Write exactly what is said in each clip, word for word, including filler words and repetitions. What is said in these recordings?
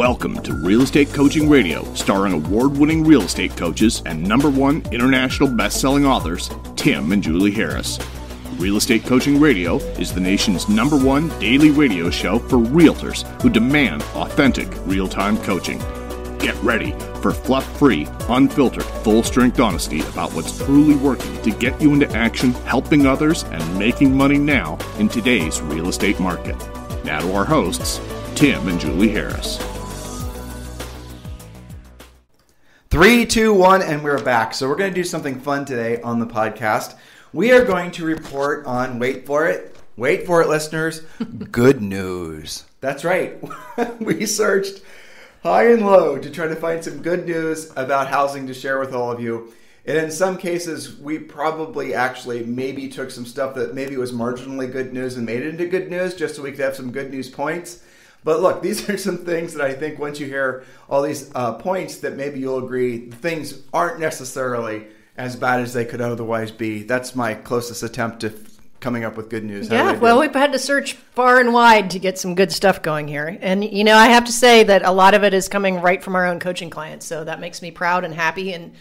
Welcome to Real Estate Coaching Radio, starring award-winning real estate coaches and number one international best-selling authors, Tim and Julie Harris. Real Estate Coaching Radio is the nation's number one daily radio show for realtors who demand authentic, real-time coaching. Get ready for fluff-free, unfiltered, full-strength honesty about what's truly working to get you into action, helping others, and making money now in today's real estate market. Now to our hosts, Tim and Julie Harris. Three, two, one, and we're back. So we're going to do something fun today on the podcast. We are going to report on, wait for it, wait for it, listeners, good news. That's right. We searched high and low to try to find some good news about housing to share with all of you. And in some cases, we probably actually maybe took some stuff that maybe was marginally good news and made it into good news just so we could have some good news points. But look, these are some things that I think once you hear all these uh, points that maybe you'll agree things aren't necessarily as bad as they could otherwise be. That's my closest attempt to f- coming up with good news. How yeah, well, we've had to search far and wide to get some good stuff going here. And, you know, I have to say that a lot of it is coming right from our own coaching clients. So that makes me proud and happy and,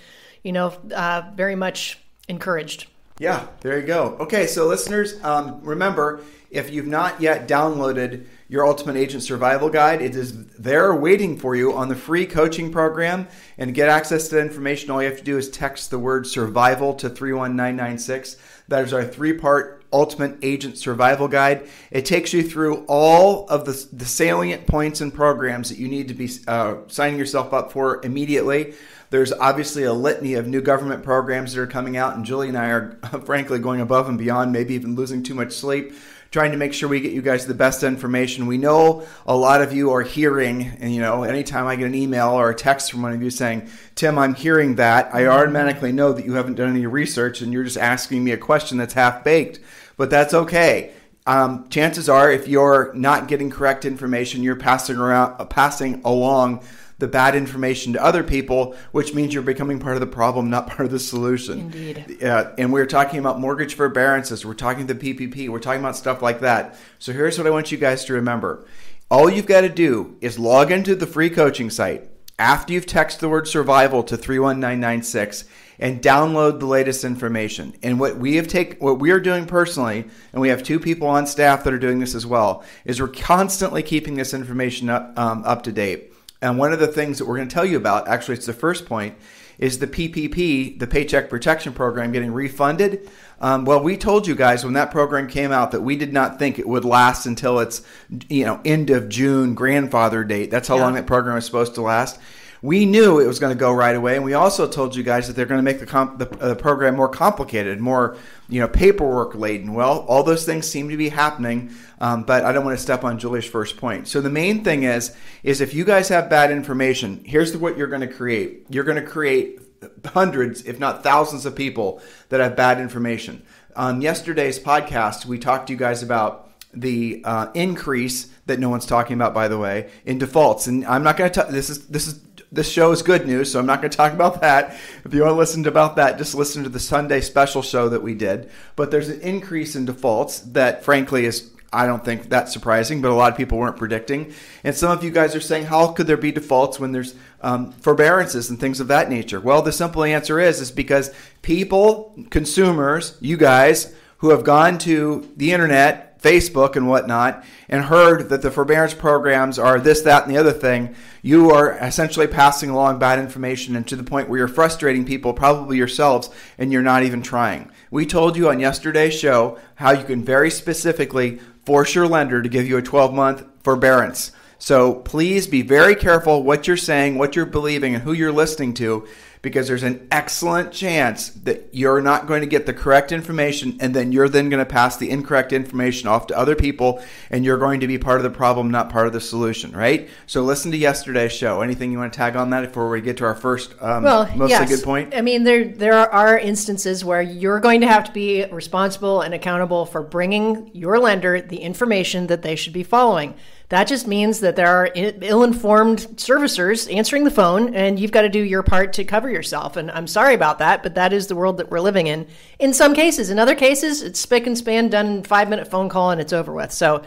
you know, uh, very much encouraged. Yeah, there you go. Okay, so listeners, um, remember, if you've not yet downloaded Your Ultimate Agent Survival Guide, it is there waiting for you on the free coaching program. And to get access to that information, all you have to do is text the word survival to three one nine nine six. That is our three-part Ultimate Agent Survival Guide. It takes you through all of the, the salient points and programs that you need to be uh, signing yourself up for immediately. There's obviously a litany of new government programs that are coming out, and Julie and I are, frankly, going above and beyond, maybe even losing too much sleep, trying to make sure we get you guys the best information. We know a lot of you are hearing, and you know, anytime I get an email or a text from one of you saying, Tim, I'm hearing that, I automatically know that you haven't done any research and you're just asking me a question that's half-baked, but that's okay. Um, chances are, if you're not getting correct information, you're passing around, uh, passing along the bad information to other people, which means you're becoming part of the problem, not part of the solution. Indeed. Uh, and we're talking about mortgage forbearances. We're talking the P P P. We're talking about stuff like that. So here's what I want you guys to remember. All you've got to do is log into the free coaching site after you've texted the word survival to three one nine nine six and download the latest information. And what we have take, what we are doing personally, and we have two people on staff that are doing this as well, is we're constantly keeping this information up, um, up to date. And one of the things that we're going to tell you about, actually it's the first point, is the P P P, the Paycheck Protection Program, getting refunded. Um, well, we told you guys when that program came out that we did not think it would last until its, you know, end of June grandfather date. That's how yeah. long that program is supposed to last. We knew it was going to go right away, and we also told you guys that they're going to make the, comp- the uh, program more complicated, more, you know, paperwork laden. Well, all those things seem to be happening, um, but I don't want to step on Julie's first point. So the main thing is, is if you guys have bad information, here's what you're going to create. You're going to create hundreds, if not thousands, of people that have bad information. On yesterday's podcast, we talked to you guys about the uh, increase that no one's talking about, by the way, in defaults. And I'm not going to talk. This is this is. This show is good news, so I'm not going to talk about that. If you want to listen about that, just listen to the Sunday special show that we did. But there's an increase in defaults that, frankly, is, I don't think that's surprising, but a lot of people weren't predicting. And some of you guys are saying, how could there be defaults when there's um, forbearances and things of that nature? Well, the simple answer is, is because people, consumers, you guys, who have gone to the internet, Facebook and whatnot, and heard that the forbearance programs are this, that, and the other thing, you are essentially passing along bad information, and to the point where you're frustrating people, probably yourselves, and you're not even trying. We told you on yesterday's show how you can very specifically force your lender to give you a twelve-month forbearance. So please be very careful what you're saying, what you're believing, and who you're listening to, because there's an excellent chance that you're not going to get the correct information, and then you're then going to pass the incorrect information off to other people, and you're going to be part of the problem, not part of the solution, right? So listen to yesterday's show. Anything you want to tag on that before we get to our first um, well, mostly yes. good point? I mean, there there are instances where you're going to have to be responsible and accountable for bringing your lender the information that they should be following. That just means that there are ill-informed servicers answering the phone, and you've got to do your part to cover yourself. And I'm sorry about that, but that is the world that we're living in. In some cases, in other cases, it's spick and span, done in five minute phone call, and it's over with. So,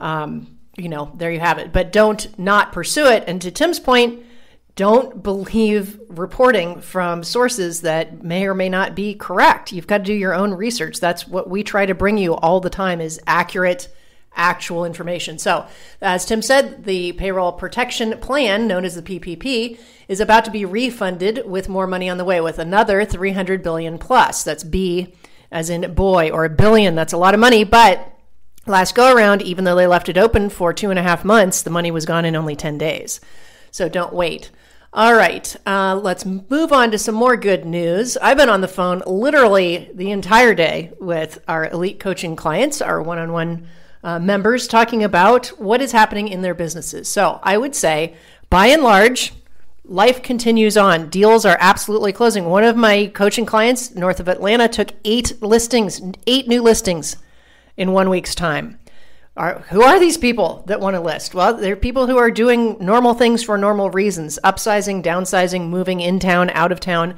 um, you know, there you have it. But don't not pursue it. And to Tim's point, don't believe reporting from sources that may or may not be correct. You've got to do your own research. That's what we try to bring you all the time, is accurate, actual information. So as Tim said, the Payroll Protection Plan, known as the P P P, is about to be refunded with more money on the way, with another three hundred billion plus. That's B as in boy, or a billion. That's a lot of money. But last go around, even though they left it open for two and a half months, the money was gone in only ten days. So don't wait. All right, uh, let's move on to some more good news. I've been on the phone literally the entire day with our elite coaching clients, our one-on-one uh, members, talking about what is happening in their businesses. So I would say, by and large, life continues on. Deals are absolutely closing. One of my coaching clients north of Atlanta took eight listings, eight new listings in one week's time. Are, who are these people that want to list? Well, they're people who are doing normal things for normal reasons, upsizing, downsizing, moving in town, out of town.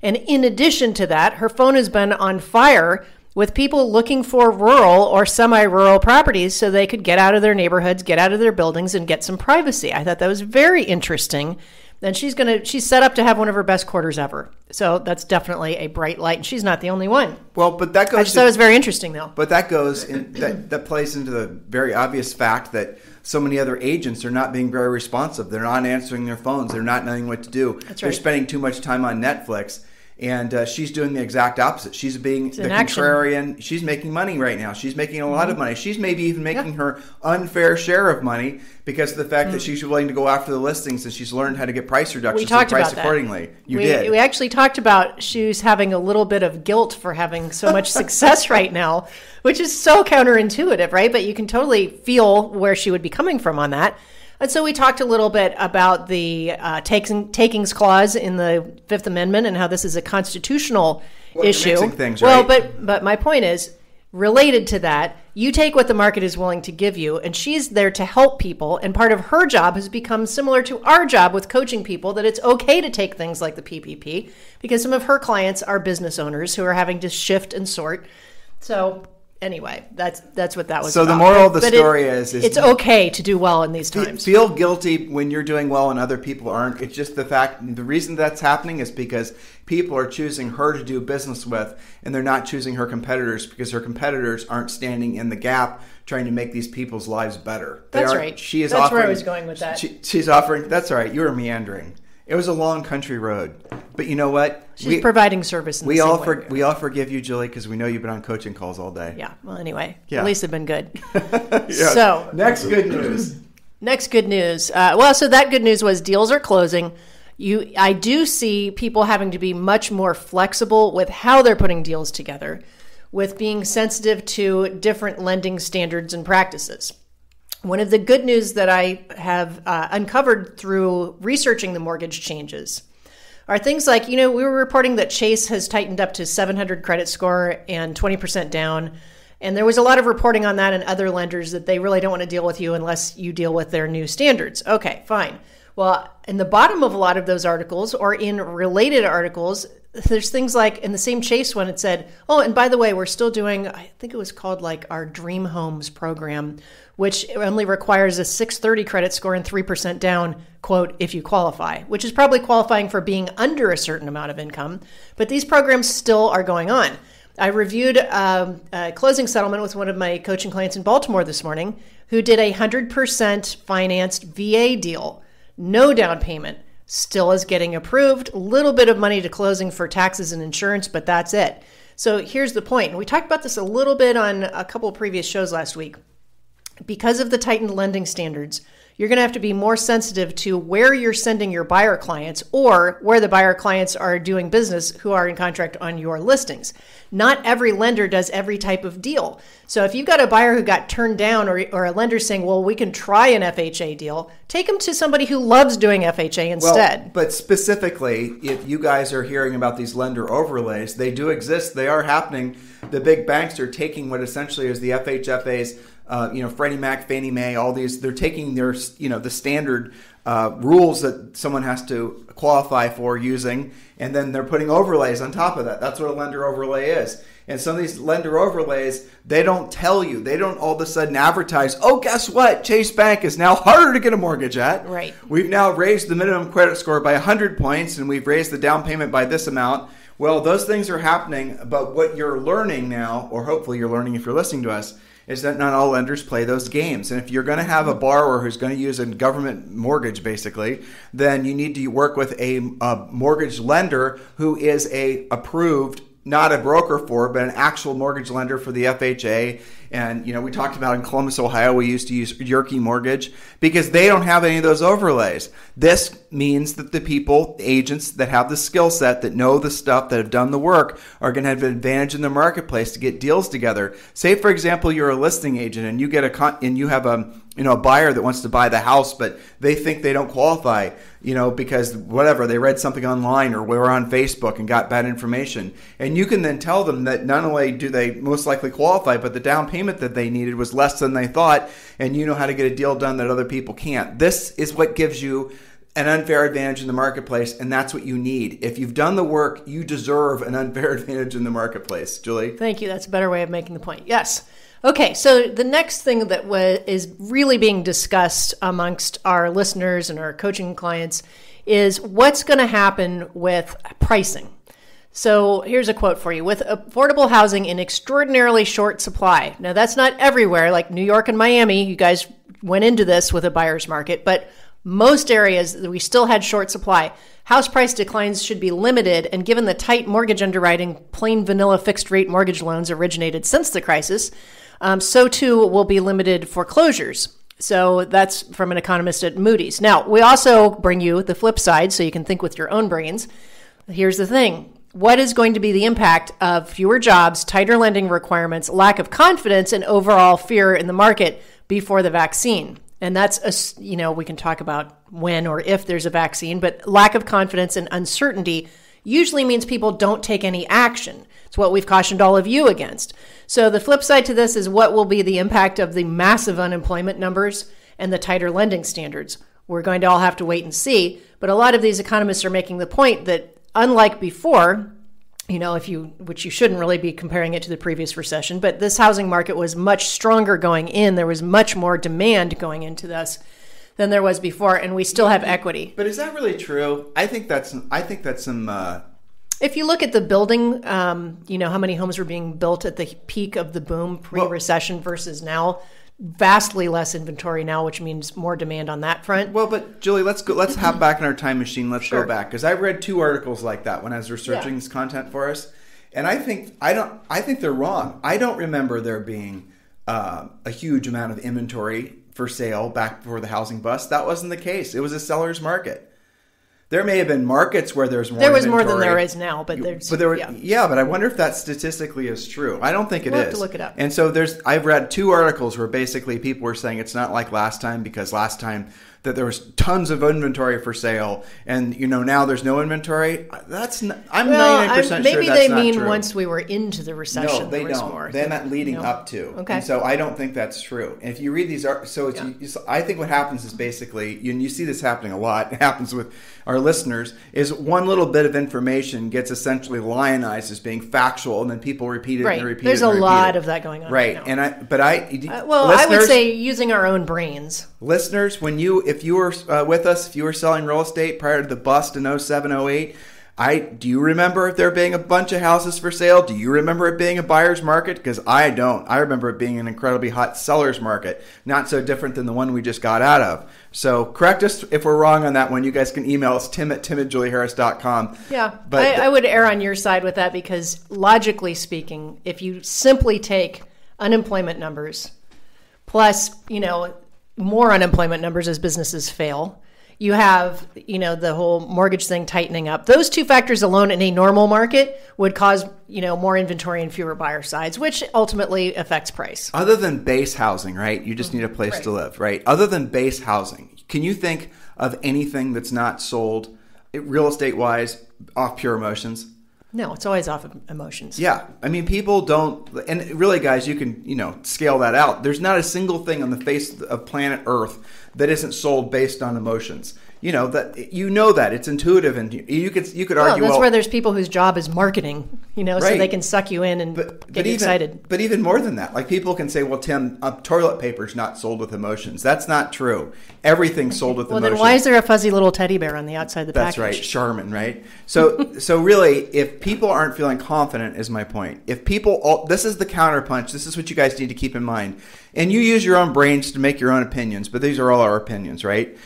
And in addition to that, her phone has been on fire with people looking for rural or semi-rural properties so they could get out of their neighborhoods, get out of their buildings, and get some privacy. I thought that was very interesting. And she's going to, she's set up to have one of her best quarters ever. So that's definitely a bright light. And she's not the only one. Well, but that goes, I just to, thought it was very interesting though. But that goes, in, that, that plays into the very obvious fact that so many other agents are not being very responsive. They're not answering their phones. They're not knowing what to do. That's right. They're spending too much time on Netflix. And uh, she's doing the exact opposite. She's being it's the contrarian. Action. She's making money right now. She's making a lot mm-hmm. of money. She's maybe even making yeah. her unfair share of money because of the fact mm-hmm. that she's willing to go after the listings, and she's learned how to get price reductions and price accordingly. That. You we, did. We actually talked about she's having a little bit of guilt for having so much success right now, which is so counterintuitive, right? But you can totally feel where she would be coming from on that. And so we talked a little bit about the uh, taking, takings clause in the Fifth Amendment and how this is a constitutional well, issue. Things, right? Well, but but my point is, related to that, you take what the market is willing to give you, and she's there to help people. And part of her job has become similar to our job with coaching people, that it's okay to take things like the P P P, because some of her clients are business owners who are having to shift and sort. So... Anyway, that's that's what that was. So about. The moral of the but story it, is, is it's okay to do well in these times. Feel guilty when you're doing well and other people aren't. It's just the fact. The reason that's happening is because people are choosing her to do business with, and they're not choosing her competitors because her competitors aren't standing in the gap trying to make these people's lives better. They that's right. She is. That's offering, where I was going with that. She, she's offering. That's all right. You were meandering. It was a long country road, but you know what? She's we, providing service. In we the same all for, way. We all forgive you, Julie, because we know you've been on coaching calls all day. Yeah. Well, anyway, yeah. At least it's been good. Yes. So next good news. Next good news. Uh, well, so that good news was deals are closing. You, I do see people having to be much more flexible with how they're putting deals together, with being sensitive to different lending standards and practices. One of the good news that I have uh, uncovered through researching the mortgage changes are things like, you know, we were reporting that Chase has tightened up to seven hundred credit score and twenty percent down. And there was a lot of reporting on that, and other lenders that they really don't want to deal with you unless you deal with their new standards. Okay, fine. Well, in the bottom of a lot of those articles, or in related articles, there's things like in the same Chase one, it said, oh, and by the way, we're still doing, I think it was called like our Dream Homes program, which only requires a six thirty credit score and three percent down, quote, if you qualify, which is probably qualifying for being under a certain amount of income. But these programs still are going on. I reviewed um, a closing settlement with one of my coaching clients in Baltimore this morning who did a one hundred percent financed V A deal, no down payment. Still is getting approved, a little bit of money to closing for taxes and insurance, but that's it. So here's the point. And we talked about this a little bit on a couple of previous shows last week. Because of the tightened lending standards, you're going to have to be more sensitive to where you're sending your buyer clients, or where the buyer clients are doing business who are in contract on your listings. Not every lender does every type of deal. So if you've got a buyer who got turned down, or, or a lender saying, well, we can try an F H A deal, take them to somebody who loves doing F H A instead. Well, but specifically, if you guys are hearing about these lender overlays, they do exist. They are happening. The big banks are taking what essentially is the F H F A's uh, you know, Freddie Mac, Fannie Mae, all these, they're taking their, you know, the standard uh, rules that someone has to qualify for using, and then they're putting overlays on top of that. That's what a lender overlay is. And some of these lender overlays, they don't tell you. They don't all of a sudden advertise, oh, guess what? Chase Bank is now harder to get a mortgage at. Right. We've now raised the minimum credit score by one hundred points, and we've raised the down payment by this amount. Well, those things are happening, but what you're learning now, or hopefully you're learning if you're listening to us, is that not all lenders play those games. And if you're going to have a borrower who's going to use a government mortgage, basically, then you need to work with a, a mortgage lender who is a approved, not a broker for, but an actual mortgage lender for the F H A. And, you know, we talked about in Columbus, Ohio, we used to use Yerky Mortgage because they don't have any of those overlays. This means that the people, the agents that have the skill set, that know the stuff, that have done the work, are going to have an advantage in the marketplace to get deals together. Say, for example, you're a listing agent and you get a con- and you have a, you know, a buyer that wants to buy the house, but they think they don't qualify, you know, because whatever, they read something online or we were on Facebook and got bad information. And you can then tell them that not only do they most likely qualify, but the down payment that they needed was less than they thought, and you know how to get a deal done that other people can't. This is what gives you an unfair advantage in the marketplace, and that's what you need. If you've done the work, you deserve an unfair advantage in the marketplace. Julie? Thank you. That's a better way of making the point. Yes. Okay, so the next thing that was, is really being discussed amongst our listeners and our coaching clients is what's going to happen with pricing. So here's a quote for you. With affordable housing in extraordinarily short supply. Now, that's not everywhere, like New York and Miami. You guys went into this with a buyer's market, but most areas we still had short supply. House price declines should be limited, and given the tight mortgage underwriting, plain vanilla fixed rate mortgage loans originated since the crisis, um, so too will be limited foreclosures. So that's from an economist at Moody's. Now, we also bring you the flip side so you can think with your own brains. Here's the thing. What is going to be the impact of fewer jobs, tighter lending requirements, lack of confidence, and overall fear in the market before the vaccine? And that's, a, you know, we can talk about when or if there's a vaccine, but lack of confidence and uncertainty usually means people don't take any action. It's what we've cautioned all of you against. So the flip side to this is what will be the impact of the massive unemployment numbers and the tighter lending standards. We're going to all have to wait and see. But a lot of these economists are making the point that unlike before, you know, if you, which you shouldn't really be comparing it to the previous recession, but this housing market was much stronger going in. There was much more demand going into this than there was before, and we still have equity. But is that really true? I think that's, I think that's some... Uh... If you look at the building, um, you know, how many homes were being built at the peak of the boom pre-recession well, versus now, vastly less inventory now, which means more demand on that front. Well, but Julie, let's go. Let's hop back in our time machine. Let's sure. go back, because I read two articles like that when I was researching yeah. this content for us, and I think I don't. I think they're wrong. I don't remember there being uh, a huge amount of inventory for sale back before the housing bust. That wasn't the case. It was a seller's market. There may have been markets where there's more There was inventory. more than there is now, but there's... But there were, yeah. yeah, but I wonder if that statistically is true. I don't think it we'll is. We'll have to look it up. And so there's... I've read two articles where basically people were saying it's not like last time, because last time that there was tons of inventory for sale, and, you know, now there's no inventory. That's... Not, I'm well, ninety-nine percent I'm, sure that's not true. Maybe they mean once we were into the recession. No, they there don't. More. They're not leading no. up to. Okay. And so I don't think that's true. And if you read these... So it's, yeah. you, I think what happens is basically... You, and you see this happening a lot. It happens with... our listeners, is one little bit of information gets essentially lionized as being factual, and then people repeat it right. and repeat There's it. There's a lot it. of that going on right, right now. and I, but I, uh, well, I would say using our own brains. Listeners, when you, if you were uh, with us, if you were selling real estate prior to the bust in oh seven, oh eight, I do you remember there being a bunch of houses for sale? Do you remember it being a buyer's market? Because I don't. I remember it being an incredibly hot seller's market, not so different than the one we just got out of. So correct us if we're wrong on that one. You guys can email us, Tim at tim at julie harris dot com. Yeah, but I, th- I would err on your side with that, because logically speaking, if you simply take unemployment numbers plus, you know, more unemployment numbers as businesses fail, you have, you know, the whole mortgage thing tightening up. Those two factors alone in a normal market would cause, you know, more inventory and fewer buyer sides, which ultimately affects price. Other than base housing, right? You just need a place right. to live, right? Other than base housing, can you think of anything that's not sold real estate wise off pure emotions? No, it's always off of emotions. Yeah. I mean, people don't, and really, guys, you can, you know, scale that out. There's not a single thing on the face of planet Earth that isn't sold based on emotions. You know, that you know that it's intuitive, and you could you could well, argue that's well, where there's people whose job is marketing, you know, right. So they can suck you in and but, get but you even, excited. But even more than that, like people can say, well, Tim, uh, toilet paper's not sold with emotions. That's not true. Everything's sold with well, emotions. Well, then why is there a fuzzy little teddy bear on the outside of the that's package? That's right, Charmin, right? So, so really, if people aren't feeling confident, is my point. If people, all, this is the counterpunch. This is what you guys need to keep in mind. And you use your own brains to make your own opinions, but these are all our opinions, right?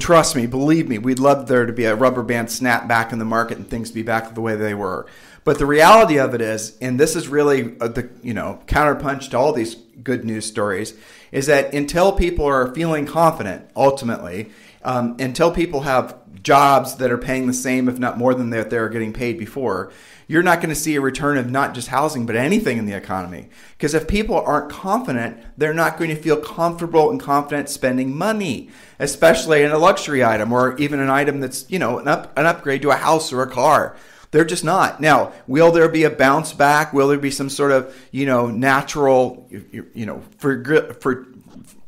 Trust me, believe me, we'd love there to be a rubber band snap back in the market and things to be back the way they were. But the reality of it is, and this is really the, you know, counterpunch to all these good news stories, is that until people are feeling confident, ultimately, um, until people have jobs that are paying the same, if not more than that they're getting paid before, you're not going to see a return of not just housing, but anything in the economy. Because if people aren't confident, they're not going to feel comfortable and confident spending money, especially in a luxury item or even an item that's, you know, an, up, an upgrade to a house or a car. They're just not. Now, will there be a bounce back? Will there be some sort of, you know, natural, you, you know, for for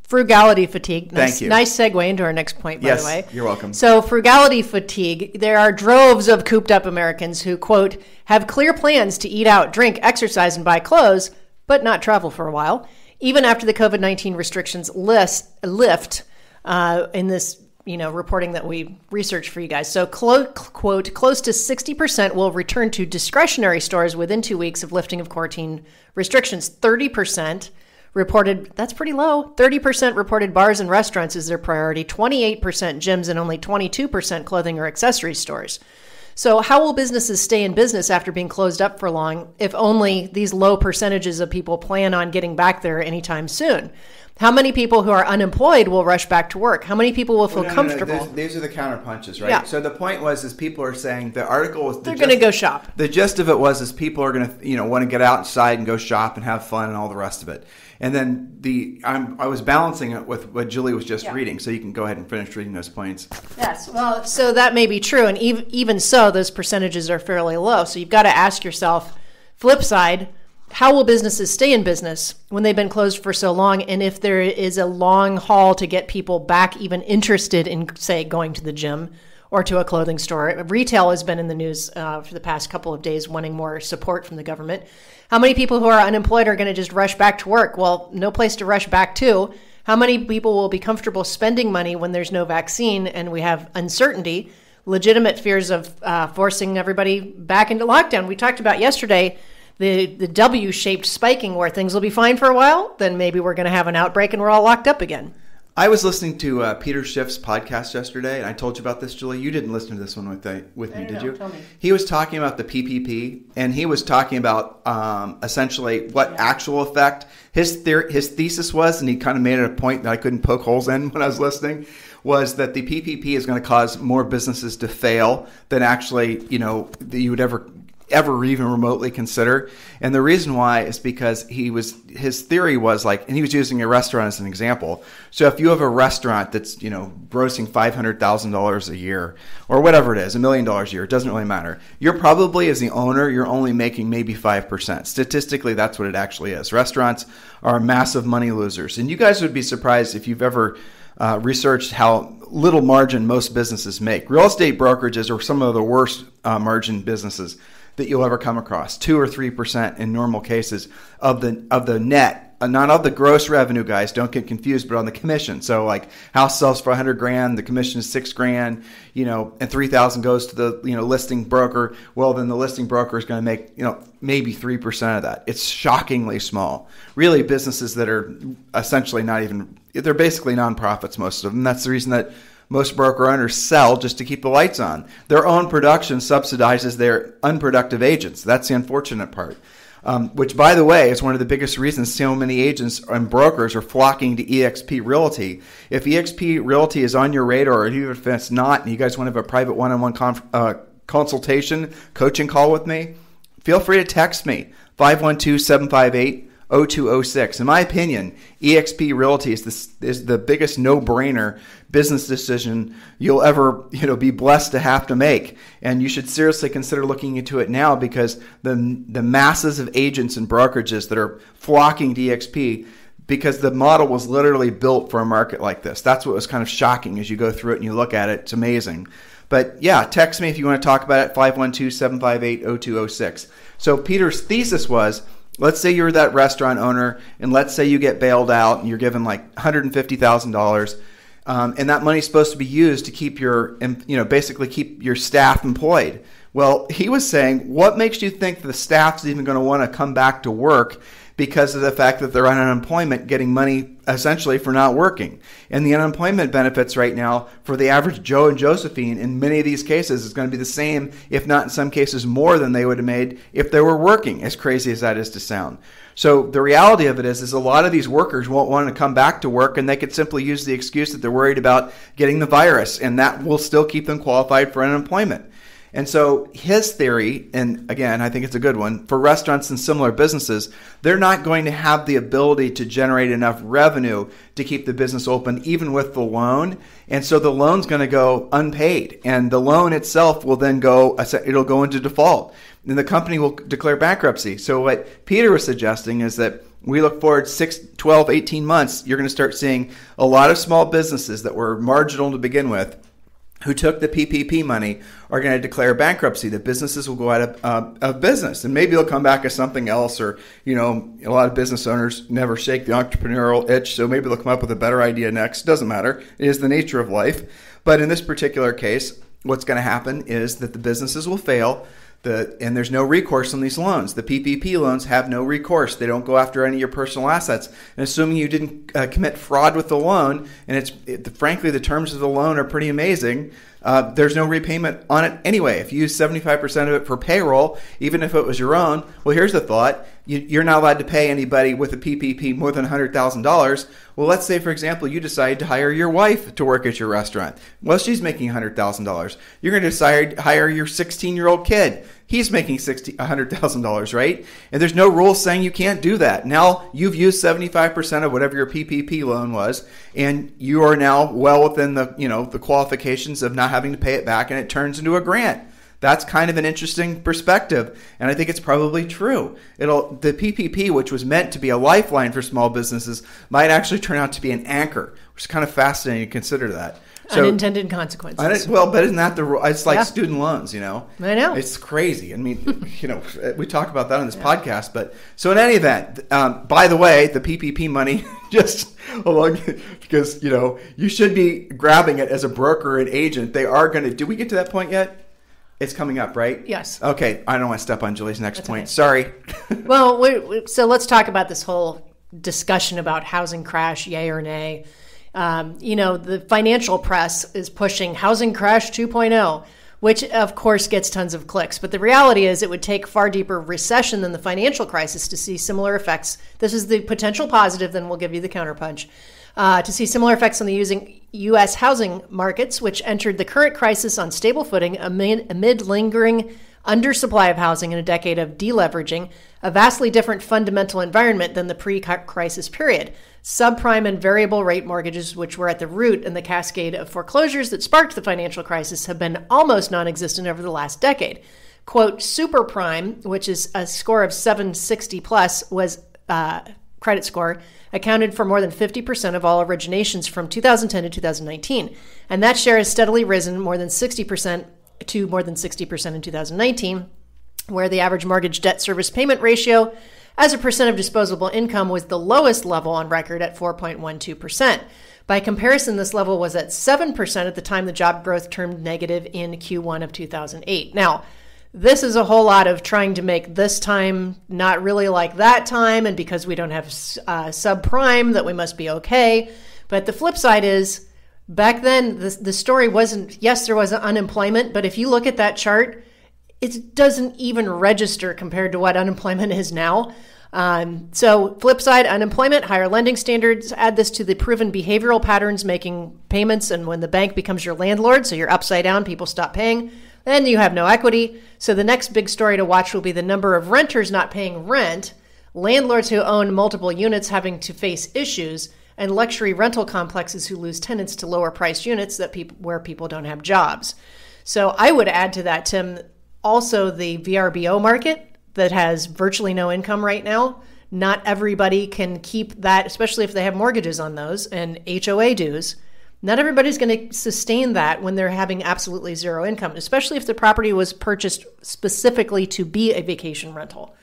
frugality fatigue. Nice, Thank you. Nice segue into our next point, by yes, the way. You're welcome. So frugality fatigue, there are droves of cooped up Americans who, quote, have clear plans to eat out, drink, exercise, and buy clothes, but not travel for a while, even after the COVID nineteen restrictions list, lift uh, in this, you know, reporting that we researched for you guys. So, clo- quote, close to sixty percent will return to discretionary stores within two weeks of lifting of quarantine restrictions, thirty percent. Reported, that's pretty low. thirty percent reported bars and restaurants as their priority, twenty-eight percent gyms, and only twenty-two percent clothing or accessory stores. So how will businesses stay in business after being closed up for long if only these low percentages of people plan on getting back there anytime soon? How many people who are unemployed will rush back to work? How many people will feel well, no, comfortable? No, no. These, these are the counter punches, right? Yeah. So the point was, is people are saying the article was the they're going to go shop. The gist of it was, is people are going to, you know, want to get outside and go shop and have fun and all the rest of it. And then the I'm, I was balancing it with what Julie was just yeah. reading, so you can go ahead and finish reading those points. Yes, well, so that may be true, and even even so, those percentages are fairly low. So you've got to ask yourself, flip side. How will businesses stay in business when they've been closed for so long? And if there is a long haul to get people back even interested in, say, going to the gym or to a clothing store. Retail has been in the news uh, for the past couple of days wanting more support from the government. How many people who are unemployed are going to just rush back to work? Well, no place to rush back to. How many people will be comfortable spending money when there's no vaccine and we have uncertainty, legitimate fears of uh, forcing everybody back into lockdown? We talked about yesterday The the W-shaped spiking where things will be fine for a while, then maybe we're going to have an outbreak and we're all locked up again. I was listening to uh, Peter Schiff's podcast yesterday, and I told you about this, Julie. You didn't listen to this one with, the, with me, know, did you? Tell me. He was talking about the P P P, and he was talking about um, essentially what yeah. actual effect. His theor- his thesis was, and he kind of made it a point that I couldn't poke holes in when I was listening, was that the P P P is going to cause more businesses to fail than actually, you know, that you would ever ever even remotely consider. And the reason why is because he was his theory was like, and he was using a restaurant as an example. So if you have a restaurant that's, you know, grossing five hundred thousand dollars a year or whatever it is, a million dollars a year, it doesn't really matter. You're probably, as the owner, you're only making maybe five percent. Statistically, that's what it actually is. Restaurants are massive money losers. And you guys would be surprised if you've ever Uh, researched how little margin most businesses make. Real estate brokerages are some of the worst uh, margin businesses that you'll ever come across. Two or three percent in normal cases of the of the net, uh, not of the gross revenue. Guys, don't get confused, but on the commission. So like house sells for a hundred grand, the commission is six grand, you know, and three thousand goes to the you know listing broker. Well, then the listing broker is going to make you know maybe three percent of that. It's shockingly small. Really, businesses that are essentially not even. They're basically nonprofits, most of them. That's the reason that most broker owners sell just to keep the lights on. Their own production subsidizes their unproductive agents. That's the unfortunate part, um, which, by the way, is one of the biggest reasons so many agents and brokers are flocking to eXp Realty. If eXp Realty is on your radar, or even if it's not, and you guys want to have a private one-on-one conf- uh, consultation, coaching call with me, feel free to text me, five one two, seven five eight oh two oh six. In my opinion, eXp Realty is the, is the biggest no-brainer business decision you'll ever, you know, be blessed to have to make. And you should seriously consider looking into it now, because the, the masses of agents and brokerages that are flocking to eXp, because the model was literally built for a market like this. That's what was kind of shocking as you go through it and you look at it. It's amazing. But yeah, text me if you want to talk about it, five one two, seven five eight, oh two oh six. So Peter's thesis was, let's say you're that restaurant owner, and let's say you get bailed out and you're given like one hundred fifty thousand dollars, um, and that money's supposed to be used to keep your, you know, basically keep your staff employed. Well, he was saying, what makes you think the staff's even going to want to come back to work because of the fact that they're on unemployment, getting money essentially for not working? And the unemployment benefits right now for the average Joe and Josephine in many of these cases is going to be the same, if not in some cases more than they would have made if they were working, as crazy as that is to sound. So the reality of it is, is a lot of these workers won't want to come back to work, and they could simply use the excuse that they're worried about getting the virus, and that will still keep them qualified for unemployment. And so his theory, and again, I think it's a good one, for restaurants and similar businesses, they're not going to have the ability to generate enough revenue to keep the business open, even with the loan. And so the loan's going to go unpaid, and the loan itself will then go, it'll go into default, and the company will declare bankruptcy. So what Peter was suggesting is that we look forward six, twelve, eighteen months, you're going to start seeing a lot of small businesses that were marginal to begin with, who took the P P P money, are going to declare bankruptcy. The businesses will go out of, uh, of business, and maybe they'll come back as something else. Or, you know, a lot of business owners never shake the entrepreneurial itch, so maybe they'll come up with a better idea next. Doesn't matter. It is the nature of life. But in this particular case, what's going to happen is that the businesses will fail. The, and there's no recourse on these loans. The P P P loans have no recourse. They don't go after any of your personal assets. And assuming you didn't uh, commit fraud with the loan, and it's it, frankly, the terms of the loan are pretty amazing, uh, there's no repayment on it anyway. If you use seventy-five percent of it for payroll, even if it was your own, well, here's the thought. You, you're not allowed to pay anybody with a P P P more than one hundred thousand dollars. Well, let's say, for example, you decide to hire your wife to work at your restaurant. Well, she's making one hundred thousand dollars. You're going to decide to hire your sixteen-year-old kid. He's making one hundred thousand dollars, right? And there's no rule saying you can't do that. Now you've used seventy-five percent of whatever your P P P loan was, and you are now well within the, you know, the qualifications of not having to pay it back, and it turns into a grant. That's kind of an interesting perspective, and I think it's probably true. It'll the P P P, which was meant to be a lifeline for small businesses, might actually turn out to be an anchor, which is kind of fascinating to consider that. So, unintended consequences. Un, well, but isn't that the? It's like yeah. student loans, you know. I know. It's crazy. I mean, you know, we talk about that on this yeah. podcast. But so in any event, um, by the way, the P P P money just along because you know you should be grabbing it as a broker and agent. They are going to. Did we get to that point yet? It's coming up, right? Yes. Okay. I don't want to step on Julie's next That's point. Okay. Sorry. Well, we, we, so let's talk about this whole discussion about housing crash, yay or nay. Um, you know, the financial press is pushing housing crash two point oh, which of course gets tons of clicks. But the reality is it would take far deeper recession than the financial crisis to see similar effects. This is the potential positive, then we'll give you the counterpunch. Uh, to see similar effects on the using U S housing markets, which entered the current crisis on stable footing amid, amid lingering undersupply of housing in a decade of deleveraging, a vastly different fundamental environment than the pre-crisis period. Subprime and variable rate mortgages, which were at the root in the cascade of foreclosures that sparked the financial crisis, have been almost non-existent over the last decade. Quote, superprime, which is a score of seven sixty plus, was uh, credit score, accounted for more than fifty percent of all originations from two thousand ten to two thousand nineteen. And that share has steadily risen more than sixty percent to more than sixty percent in two thousand nineteen, where the average mortgage debt service payment ratio as a percent of disposable income was the lowest level on record at four point one two percent. By comparison, this level was at seven percent at the time the job growth turned negative in Q one of two thousand eight. Now, this is a whole lot of trying to make this time not really like that time, and because we don't have uh, subprime, that we must be okay. But the flip side is, back then, the, the story wasn't, yes, there was unemployment, but if you look at that chart, it doesn't even register compared to what unemployment is now. Um, so flip side, unemployment, higher lending standards, add this to the proven behavioral patterns, making payments, and when the bank becomes your landlord, so you're upside down, people stop paying. Then you have no equity. So the next big story to watch will be the number of renters not paying rent, landlords who own multiple units having to face issues, and luxury rental complexes who lose tenants to lower priced units that people where people don't have jobs. So I would add to that, Tim, also the V R B O market that has virtually no income right now. Not everybody can keep that, especially if they have mortgages on those and H O A dues. Not everybody's going to sustain that when they're having absolutely zero income, especially if the property was purchased specifically to be a vacation rental.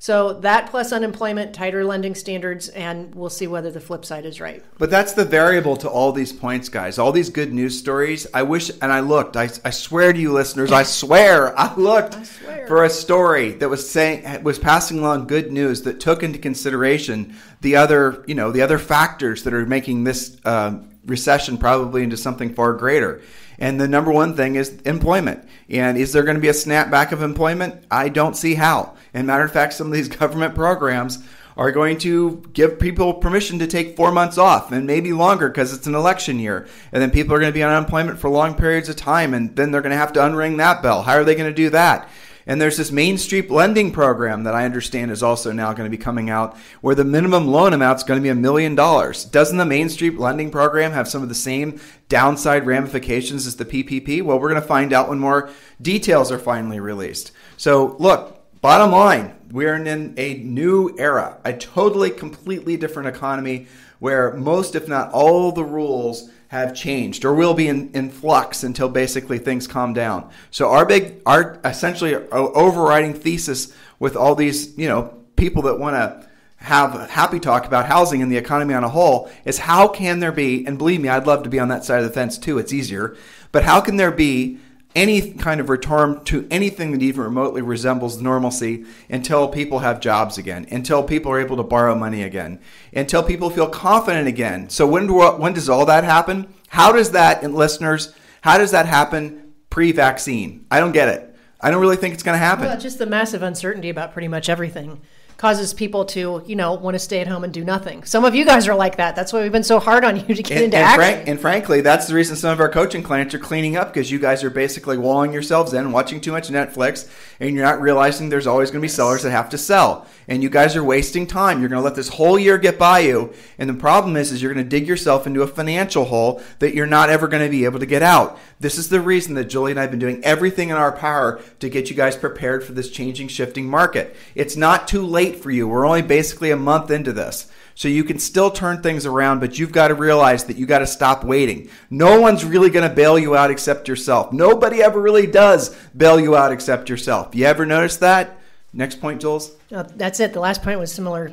So that plus unemployment, tighter lending standards, and we'll see whether the flip side is right. But that's the variable to all these points, guys. All these good news stories. I wish, and I looked, I, I swear to you listeners, I swear, I looked I swear. for a story that was saying, was passing along good news that took into consideration the other, you know, the other factors that are making this um, recession probably into something far greater. And the number one thing is employment. And is there going to be a snapback of employment? I don't see how. And matter of fact, some of these government programs are going to give people permission to take four months off and maybe longer because it's an election year. And then people are going to be on unemployment for long periods of time. And then they're going to have to unring that bell. How are they going to do that? And there's this Main Street lending program that I understand is also now going to be coming out where the minimum loan amount is going to be a million dollars. Doesn't the Main Street lending program have some of the same downside ramifications as the P P P? Well, we're going to find out when more details are finally released. So look, bottom line, we're in a new era, a totally, completely different economy where most, if not all, the rules have changed or will be in, in flux until basically things calm down. So our big, our essentially our overriding thesis with all these, you know, people that want to have a happy talk about housing and the economy on a whole is how can there be, and believe me, I'd love to be on that side of the fence too, it's easier, but how can there be any kind of return to anything that even remotely resembles normalcy until people have jobs again, until people are able to borrow money again, until people feel confident again. So when do, when does all that happen? How does that, and listeners, how does that happen pre-vaccine? I don't get it. I don't really think it's going to happen. Well, just the massive uncertainty about pretty much everything causes people to, you know, want to stay at home and do nothing. Some of you guys are like that. That's why we've been so hard on you to get and, into and action. Frank, and frankly, that's the reason some of our coaching clients are cleaning up because you guys are basically walling yourselves in, watching too much Netflix, and you're not realizing there's always going to be yes. sellers that have to sell. And you guys are wasting time. You're going to let this whole year get by you. And the problem is, is you're going to dig yourself into a financial hole that you're not ever going to be able to get out. This is the reason that Julie and I have been doing everything in our power to get you guys prepared for this changing, shifting market. It's not too late for you. We're only basically a month into this. So you can still turn things around, but you've got to realize that you got to stop waiting. No one's really going to bail you out except yourself. Nobody ever really does bail you out except yourself. You ever notice that? Next point, Jules. Oh, that's it. The last point was similar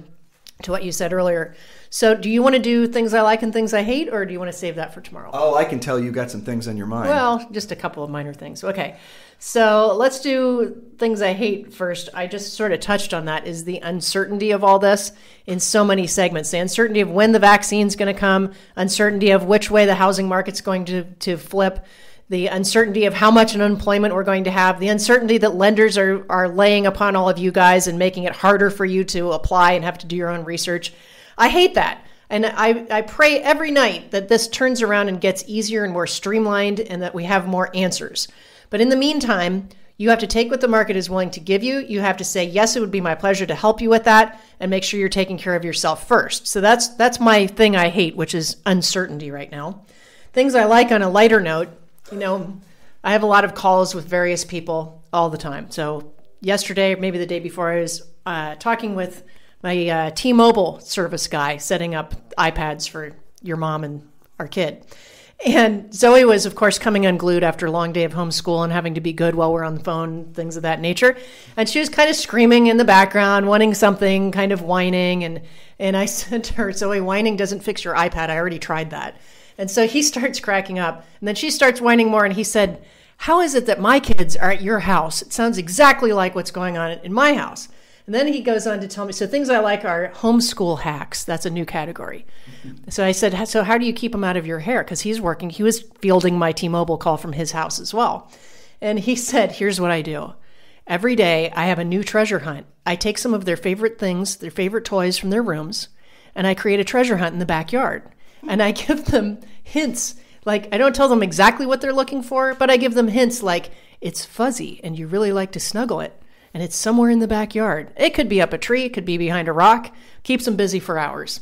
to what you said earlier. So do you want to do things I like and things I hate, or do you want to save that for tomorrow? Oh, I can tell you got some things on your mind. Well, just a couple of minor things. Okay. So let's do things I hate first. I just sort of touched on that is the uncertainty of all this in so many segments. The uncertainty of when the vaccine's going to come, uncertainty of which way the housing market's going to, to flip, the uncertainty of how much an unemployment we're going to have, the uncertainty that lenders are, are laying upon all of you guys and making it harder for you to apply and have to do your own research. I hate that. And I, I pray every night that this turns around and gets easier and more streamlined and that we have more answers. But in the meantime, you have to take what the market is willing to give you. You have to say, yes, it would be my pleasure to help you with that and make sure you're taking care of yourself first. So that's that's my thing I hate, which is uncertainty right now. Things I like on a lighter note, you know, I have a lot of calls with various people all the time. So yesterday, maybe the day before, I was uh, talking with my uh, T-Mobile service guy setting up iPads for your mom and our kid. And Zoe was, of course, coming unglued after a long day of homeschool and having to be good while we're on the phone, things of that nature. And she was kind of screaming in the background, wanting something, kind of whining. And, and I said to her, Zoe, whining doesn't fix your iPad. I already tried that. And so he starts cracking up. And then she starts whining more. And he said, how is it that my kids are at your house? It sounds exactly like what's going on in my house. And then he goes on to tell me, so things I like are homeschool hacks. That's a new category. Mm-hmm. So I said, so how do you keep them out of your hair? Because he's working. He was fielding my T-Mobile call from his house as well. And he said, here's what I do. Every day I have a new treasure hunt. I take some of their favorite things, their favorite toys from their rooms, and I create a treasure hunt in the backyard. And I give them hints. Like, I don't tell them exactly what they're looking for, but I give them hints like, it's fuzzy and you really like to snuggle it. and it's somewhere in the backyard. It could be up a tree. It could be behind a rock. Keeps them busy for hours.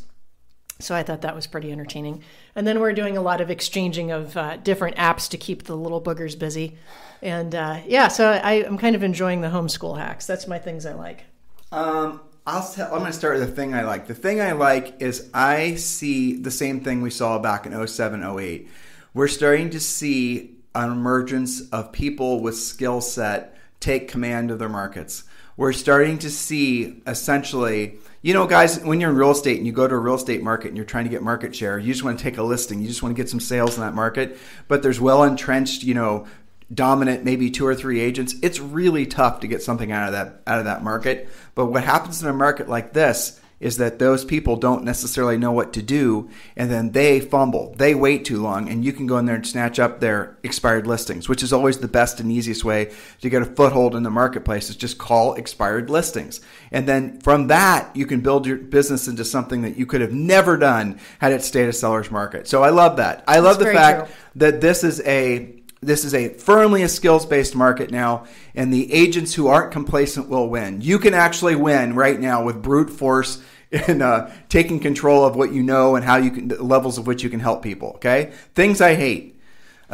So I thought that was pretty entertaining. And then we're doing a lot of exchanging of uh, different apps to keep the little boogers busy. And uh, yeah, so I, I'm kind of enjoying the homeschool hacks. That's my things I like. Um, I'll tell, I'm going to start with the thing I like. The thing I like is I see the same thing we saw back in oh seven, oh eight. We're starting to see an emergence of people with skill set take command of their markets. We're starting to see essentially, you know, guys, when you're in real estate and you go to a real estate market and you're trying to get market share, you just want to take a listing. You just want to get some sales in that market. But there's well-entrenched, you know, dominant, maybe two or three agents. It's really tough to get something out of that out of that market. But what happens in a market like this is that those people don't necessarily know what to do, and then they fumble. They wait too long, and you can go in there and snatch up their expired listings, which is always the best and easiest way to get a foothold in the marketplace is just call expired listings. And then from that, you can build your business into something that you could have never done had it stayed a seller's market. So I love that. I love the fact that this is a... This is a firmly a skills-based market now, and the agents who aren't complacent will win. You can actually win right now with brute force and uh, taking control of what you know and how you can, the levels of which you can help people. Okay, things I hate.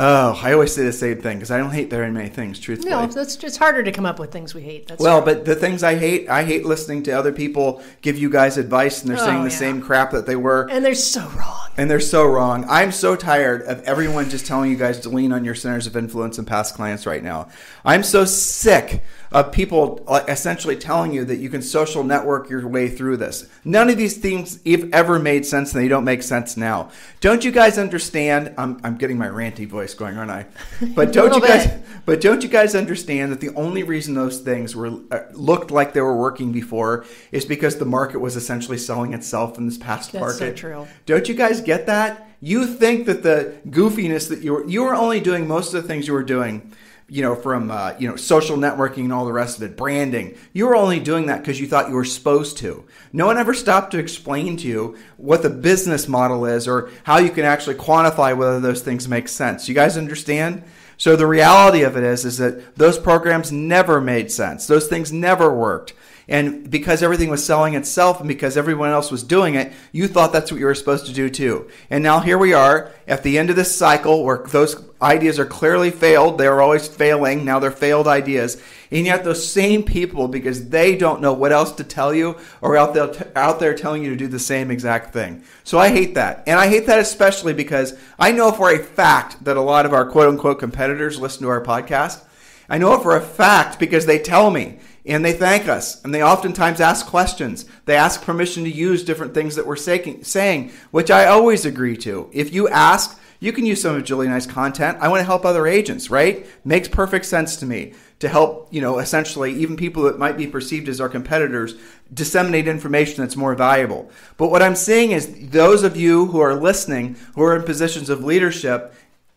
Oh, I always say the same thing because I don't hate very many things. Truthfully, no, that's it's harder to come up with things we hate. That's well, true. But the things I hate, I hate listening to other people give you guys advice and they're oh, saying the yeah. same crap that they were, and they're so wrong. And they're so wrong. I'm so tired of everyone just telling you guys to lean on your centers of influence and past clients right now. I'm so sick of people essentially telling you that you can social network your way through this. None of these things have ever made sense, and they don't make sense now. Don't you guys understand? I'm, I'm getting my ranty voice going, aren't I? But don't you guys? Bit. But don't you guys understand that the only reason those things were uh, looked like they were working before is because the market was essentially selling itself in this past That's market. That's so true. Don't you guys get that? You think that the goofiness that you were you were only doing most of the things you were doing. You know, from, uh, you know, social networking and all the rest of it, branding. You were only doing that because you thought you were supposed to. No one ever stopped to explain to you what the business model is or how you can actually quantify whether those things make sense. You guys understand? So the reality of it is, is that those programs never made sense. Those things never worked. And because everything was selling itself and because everyone else was doing it, you thought that's what you were supposed to do too. And now here we are at the end of this cycle where those ideas are clearly failed. They were always failing. Now they're failed ideas. And yet those same people, because they don't know what else to tell you, are out there, out there telling you to do the same exact thing. So I hate that. And I hate that especially because I know for a fact that a lot of our quote-unquote competitors listen to our podcast. I know it for a fact because they tell me. And they thank us, and they oftentimes ask questions. They ask permission to use different things that we're saying, which I always agree to. If you ask, you can use some of Julie and I's content. I want to help other agents, right? Makes perfect sense to me to help, you know, essentially even people that might be perceived as our competitors disseminate information that's more valuable. But what I'm saying is those of you who are listening, who are in positions of leadership,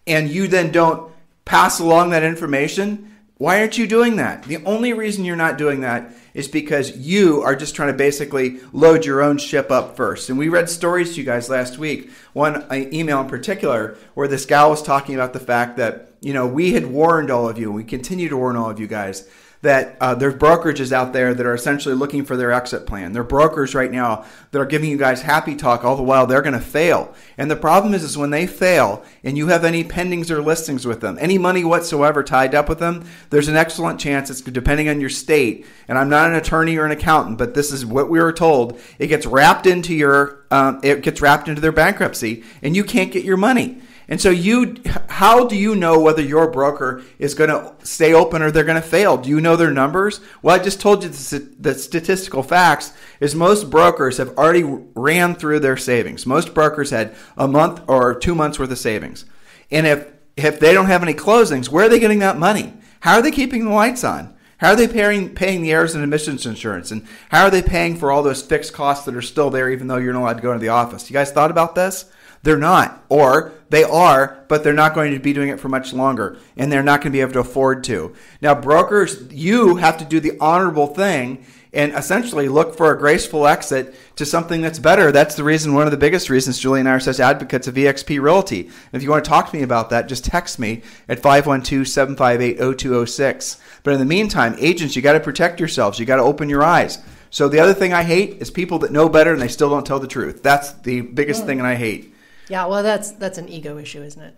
and you then don't pass along that information, why aren't you doing that? The only reason you're not doing that is because you are just trying to basically load your own ship up first. And we read stories to you guys last week, one email in particular, where this gal was talking about the fact that, you know, we had warned all of you, and we continue to warn all of you guys, that uh, there's brokerages out there that are essentially looking for their exit plan. They're brokers right now that are giving you guys happy talk all the while they're going to fail. And the problem is, is when they fail and you have any pendings or listings with them, any money whatsoever tied up with them, there's an excellent chance it's depending on your state. And I'm not an attorney or an accountant, but this is what we were told. It gets wrapped into your, um, it gets wrapped into their bankruptcy, and you can't get your money. And so you, how do you know whether your broker is going to stay open or they're going to fail? Do you know their numbers? Well, I just told you the statistical facts is most brokers have already ran through their savings. Most brokers had a month or two months worth of savings. And if, if they don't have any closings, where are they getting that money? How are they keeping the lights on? How are they paying, paying the errors and admissions insurance? And how are they paying for all those fixed costs that are still there even though you're not allowed to go into the office? You guys thought about this? They're not, or they are, but they're not going to be doing it for much longer, and they're not going to be able to afford to. Now, brokers, you have to do the honorable thing and essentially look for a graceful exit to something that's better. That's the reason, one of the biggest reasons, Julie and I are such advocates of eXp Realty. And if you want to talk to me about that, just text me at five one two, seven five eight, zero two zero six. But in the meantime, agents, you got to protect yourselves. You got to open your eyes. So the other thing I hate is people that know better and they still don't tell the truth. That's the biggest mm. thing that I hate. Yeah, well, that's that's an ego issue, isn't it?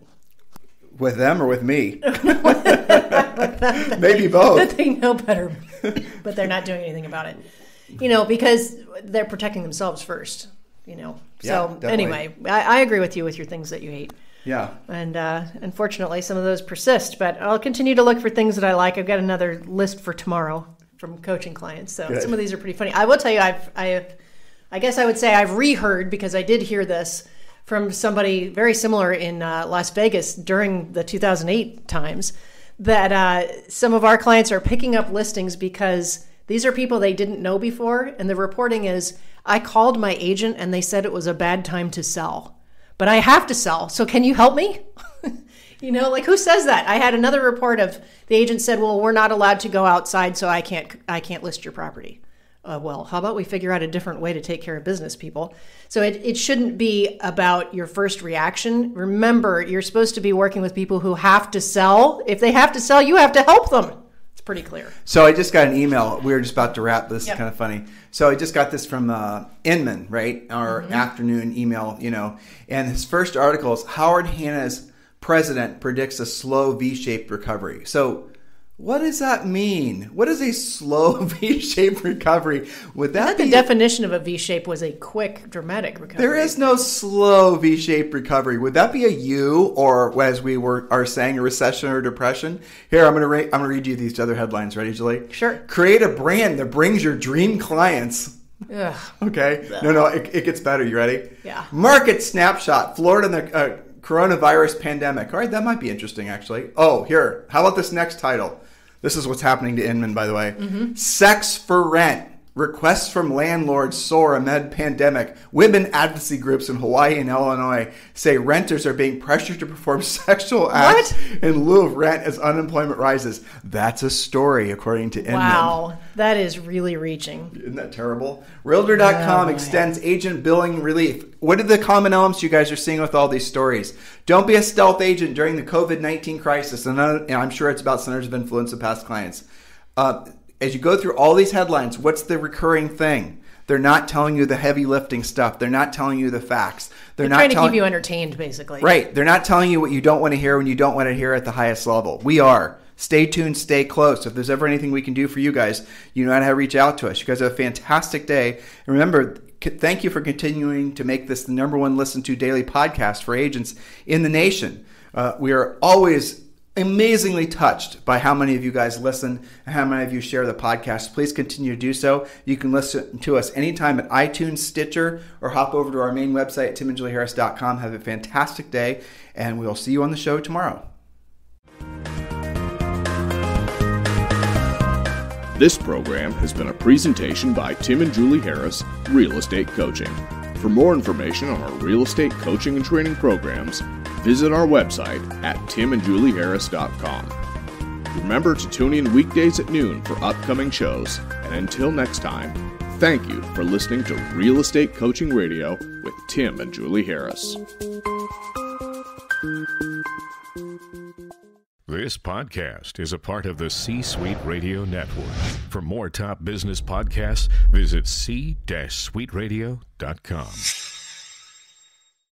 With them or with me? Maybe both. That they know better, but they're not doing anything about it. You know, because they're protecting themselves first, you know. Yeah, so definitely. Anyway, I, I agree with you with your things that you hate. Yeah. And uh, unfortunately, some of those persist, but I'll continue to look for things that I like. I've got another list for tomorrow from coaching clients. So Good. Some of these are pretty funny. I will tell you, I've, I, I guess I would say I've reheard, because I did hear this from somebody very similar in uh, Las Vegas during the two thousand eight times, that uh, some of our clients are picking up listings because these are people they didn't know before. And the reporting is, I called my agent and they said it was a bad time to sell, but I have to sell. So can you help me? You know, like, who says that? I had another report of the agent said, well, we're not allowed to go outside, so I can't, I can't list your property. Uh, well, how about we figure out a different way to take care of business people? So it, it shouldn't be about your first reaction. Remember, you're supposed to be working with people who have to sell. If they have to sell, you have to help them. It's pretty clear. So I just got an email. We were just about to wrap. This yep. is kind of funny. So I just got this from uh, Inman, right? Our mm-hmm. afternoon email, you know. And his first article is, Howard Hanna's president predicts a slow V-shaped recovery. So what does that mean? What is a slow V-shaped recovery? Would that I thought be the definition of a V-shape was a quick, dramatic recovery? There is no slow V-shaped recovery. Would that be a U, or as we were are saying, a recession or depression? Here, I'm going to re- I'm going to read you these other headlines. Ready, Julie? Sure. Create a brand that brings your dream clients. Ugh. Okay. No, no, it, it gets better. You ready? Yeah. Market snapshot: Florida and the uh, coronavirus pandemic. All right, that might be interesting, actually. Oh, here. How about this next title? This is what's happening to Inman, by the way. Mm-hmm. Sex for rent. Requests from landlords soar amid pandemic. Women advocacy groups in Hawaii and Illinois say renters are being pressured to perform sexual acts what? in lieu of rent as unemployment rises. That's a story, according to Inman. Wow, that is really reaching. Isn't that terrible? Realtor dot com oh, extends yeah. agent billing relief. What are the common elements you guys are seeing with all these stories? Don't be a stealth agent during the COVID nineteen crisis. And I'm sure it's about centers of influence of past clients. Uh, as you go through all these headlines, what's the recurring thing? They're not telling you the heavy lifting stuff. They're not telling you the facts. They're, They're not trying to tell- keep you entertained, basically. Right. They're not telling you what you don't want to hear when you don't want to hear at the highest level. We are. Stay tuned. Stay close. If there's ever anything we can do for you guys, you know how to reach out to us. You guys have a fantastic day. And remember, thank you for continuing to make this the number one listened to daily podcast for agents in the nation. Uh, we are always amazingly touched by how many of you guys listen and how many of you share the podcast. Please continue to do so. You can listen to us anytime at iTunes, Stitcher, or hop over to our main website at tim and julie harris dot com. Have a fantastic day, and we'll see you on the show tomorrow. This program has been a presentation by Tim and Julie Harris, Real Estate Coaching. For more information on our real estate coaching and training programs, visit our website at tim and julie harris dot com. Remember to tune in weekdays at noon for upcoming shows. And until next time, thank you for listening to Real Estate Coaching Radio with Tim and Julie Harris. This podcast is a part of the C-Suite Radio Network. For more top business podcasts, visit c suite radio dot com.